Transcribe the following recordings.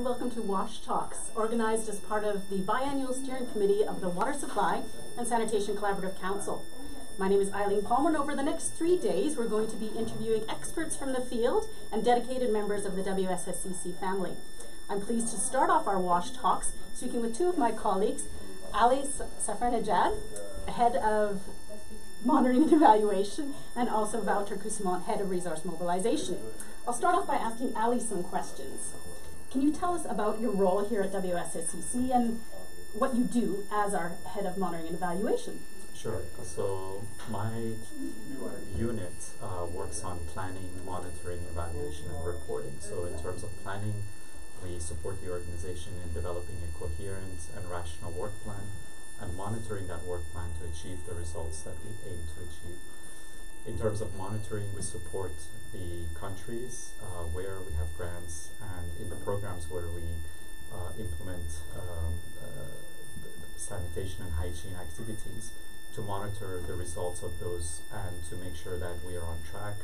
and welcome to WASH Talks, organized as part of the biannual steering committee of the Water Supply and Sanitation Collaborative Council. My name is Eileen Palmer, and over the next 3 days, we're going to be interviewing experts from the field and dedicated members of the WSSCC family. I'm pleased to start off our WASH Talks speaking with two of my colleagues, Ali Safarnejad, head of monitoring and evaluation, and also Wouter Coussement, head of resource mobilization. I'll start off by asking Ali some questions. Can you tell us about your role here at WSSCC and what you do as our head of monitoring and evaluation? Sure. So my unit works on planning, monitoring, evaluation, and reporting. So in terms of planning, we support the organization in developing a coherent and rational work plan and monitoring that work plan to achieve the results that we aim to achieve. In terms of monitoring, we support the countries where we have grants and in the programs where we implement sanitation and hygiene activities to monitor the results of those and to make sure that we are on track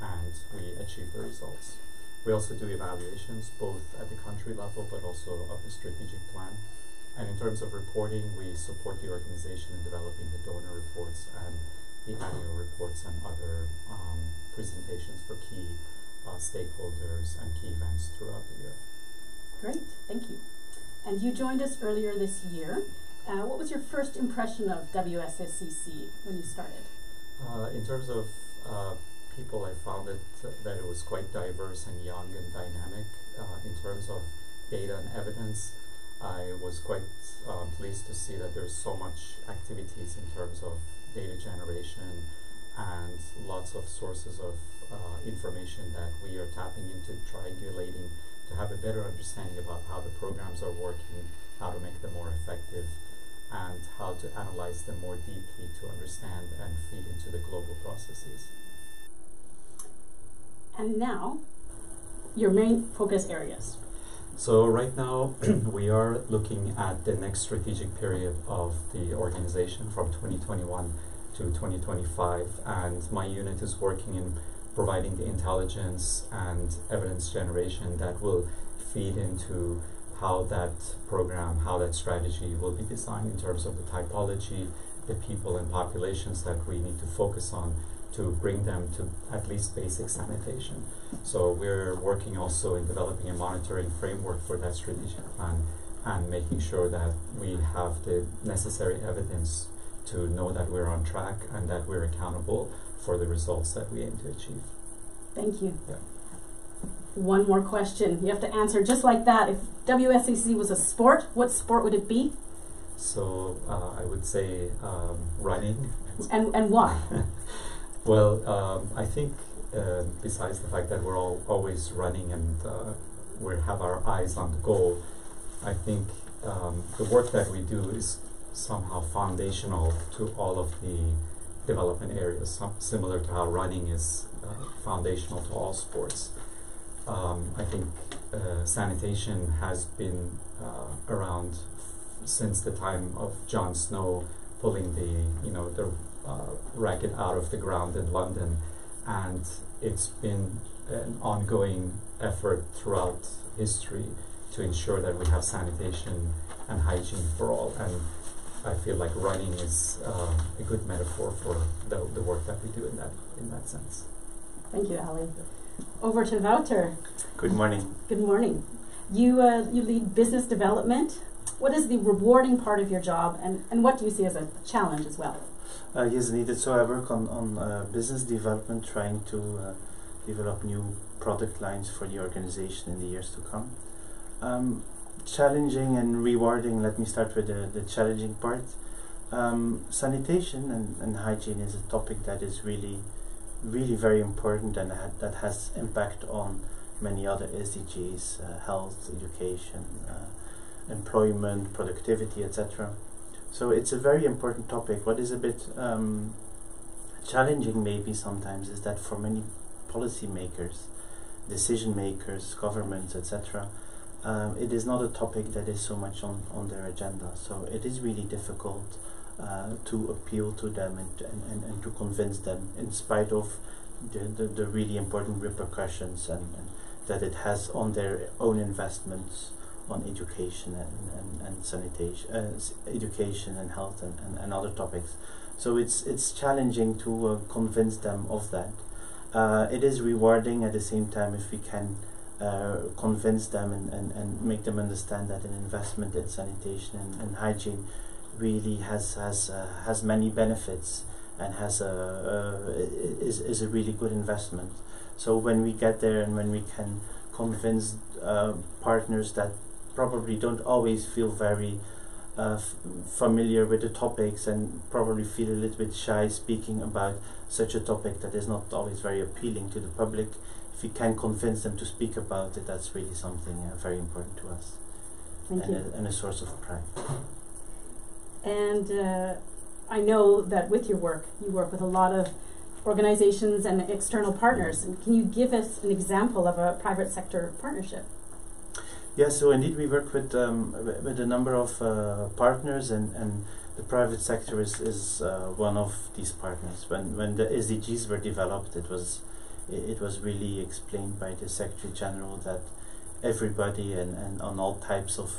and we achieve the results. We also do evaluations both at the country level but also of the strategic plan. And in terms of reporting, we support the organization in developing the donor reports and the annual reports and other presentations for key stakeholders and key events throughout the year. Great, thank you. And you joined us earlier this year. What was your first impression of WSSCC when you started? In terms of people, I found that it was quite diverse and young and dynamic. In terms of data and evidence, I was quite pleased to see that there's so much activities in terms of data generation and lots of sources of information that we are tapping into, triangulating to have a better understanding about how the programs are working, how to make them more effective, and how to analyze them more deeply to understand and feed into the global processes. And now, your main focus areas. So right now, we are looking at the next strategic period of the organization from 2021 to 2025, and my unit is working in providing the intelligence and evidence generation that will feed into how that program, how that strategy will be designed in terms of the typology, the people and populations that we need to focus on to bring them to at least basic sanitation. So we're working also in developing a monitoring framework for that strategic plan and making sure that we have the necessary evidence to know that we're on track and that we're accountable for the results that we aim to achieve. Thank you. Yeah. One more question. You have to answer just like that. If WSSCC was a sport, what sport would it be? So I would say running. And why? Well, I think besides the fact that we're all always running and we have our eyes on the goal, I think the work that we do is somehow foundational to all of the development areas, similar to how running is foundational to all sports. I think sanitation has been around since the time of John Snow pulling the racket out of the ground in London, and it's been an ongoing effort throughout history to ensure that we have sanitation and hygiene for all, and I feel like running is a good metaphor for the work that we do in that sense. Thank you, Ali. Over to Wouter. Good morning. Good morning. You lead business development. What is the rewarding part of your job, and what do you see as a challenge as well? Yes, indeed. So I work on business development, trying to develop new product lines for the organization in the years to come. Challenging and rewarding, let me start with the challenging part. Sanitation and hygiene is a topic that is really, really very important and that has impact on many other SDGs, health, education, employment, productivity, etc. So it's a very important topic. What is a bit challenging maybe sometimes is that for many policymakers, decision makers, governments, etc., it is not a topic that is so much on their agenda. So it is really difficult to appeal to them and to convince them, in spite of the really important repercussions and that it has on their own investments, on education and sanitation, education and health and other topics. So it's challenging to convince them of that. It is rewarding at the same time if we can convince them and make them understand that an investment in sanitation and hygiene really has many benefits and has is a really good investment. So when we get there and when we can convince partners that probably don't always feel very familiar with the topics and probably feel a little bit shy speaking about such a topic that is not always very appealing to the public, if we can convince them to speak about it, that's really something very important to us. And a source of pride. And I know that with your work, you work with a lot of organizations and external partners. And can you give us an example of a private sector partnership? Yes, yeah, so indeed we work with a number of partners, and the private sector is one of these partners. When the SDGs were developed, it was really explained by the Secretary General that everybody and on all types of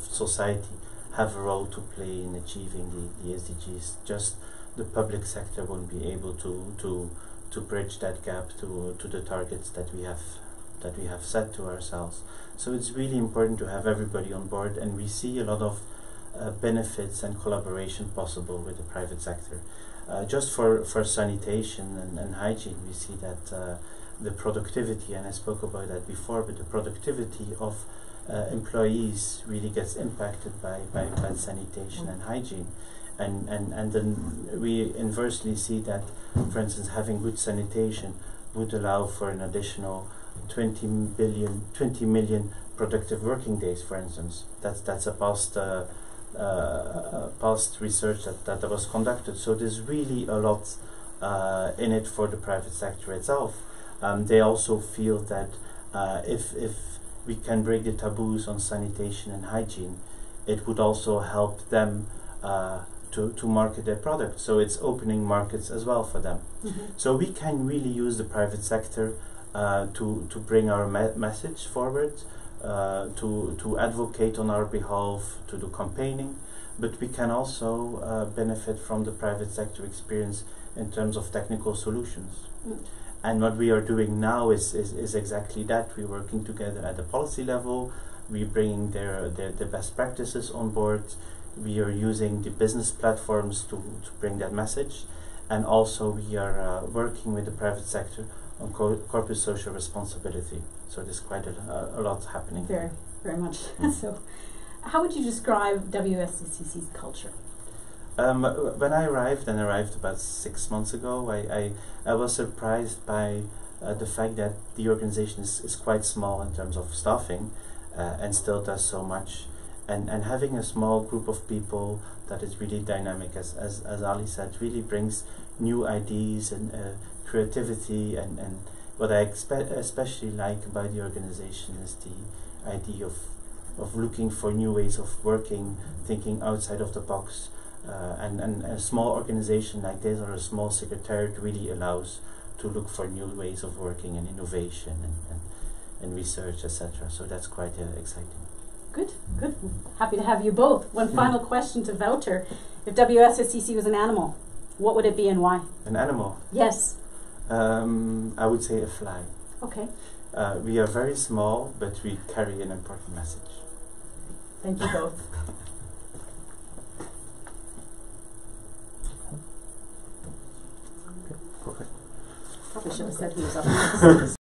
society have a role to play in achieving the SDGs. Just the public sector won't be able to bridge that gap to the targets that we have set to ourselves. So it's really important to have everybody on board, and we see a lot of benefits and collaboration possible with the private sector. Just for sanitation and hygiene, we see that the productivity, and I spoke about that before, but the productivity of employees really gets impacted by sanitation and hygiene. And then we inversely see that, for instance, having good sanitation would allow for an additional 20 million productive working days, for instance. That's a past research that was conducted. So there's really a lot in it for the private sector itself. They also feel that if we can break the taboos on sanitation and hygiene, it would also help them to market their product. So it's opening markets as well for them. Mm-hmm. So we can really use the private sector to bring our message forward, to advocate on our behalf, to do campaigning, but we can also benefit from the private sector experience in terms of technical solutions. Mm. And what we are doing now is exactly that. We're working together at the policy level, we're bringing their best practices on board, we are using the business platforms to bring that message, and also we are working with the private sector on corporate social responsibility. So there's quite a lot happening. Very, very much. Mm. So how would you describe WSCCC's culture? When I arrived about 6 months ago, I was surprised by the fact that the organization is quite small in terms of staffing and still does so much. And having a small group of people that is really dynamic, as Ali said, really brings new ideas and creativity, and what I especially like about the organization is the idea of looking for new ways of working, thinking outside of the box, and a small organization like this or a small secretariat really allows to look for new ways of working and innovation and research, etc. So that's quite exciting. Good, good. Happy to have you both. One final question to Wouter. If WSSCC was an animal, what would it be and why? An animal? Yes. I would say a fly. Okay. We are very small, but we carry an important message. Thank you both. Okay, perfect. Probably should have said he was up.